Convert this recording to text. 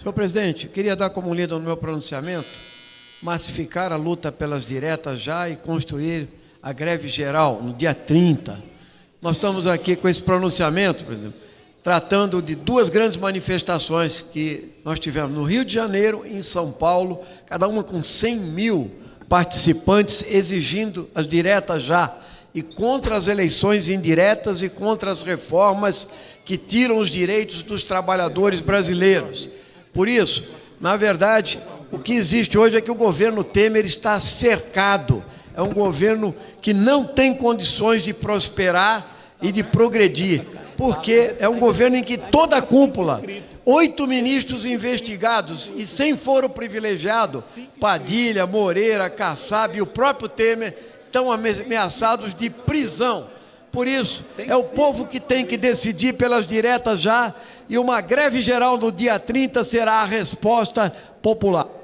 Senhor presidente, queria dar como lida no meu pronunciamento, massificar a luta pelas diretas já e construir a greve geral no dia 30. Nós estamos aqui com esse pronunciamento, presidente, tratando de duas grandes manifestações que nós tivemos no Rio de Janeiro e em São Paulo, cada uma com 100 mil participantes exigindo as diretas já e contra as eleições indiretas e contra as reformas que tiram os direitos dos trabalhadores brasileiros. Por isso, na verdade, o que existe hoje é que o governo Temer está cercado. É um governo que não tem condições de prosperar e de progredir, porque é um governo em que toda a cúpula, 8 ministros investigados e sem foro privilegiado, Padilha, Moreira, Kassab e o próprio Temer, estão ameaçados de prisão. Por isso, é o povo que tem que decidir pelas diretas já, e uma greve geral no dia 30 será a resposta popular.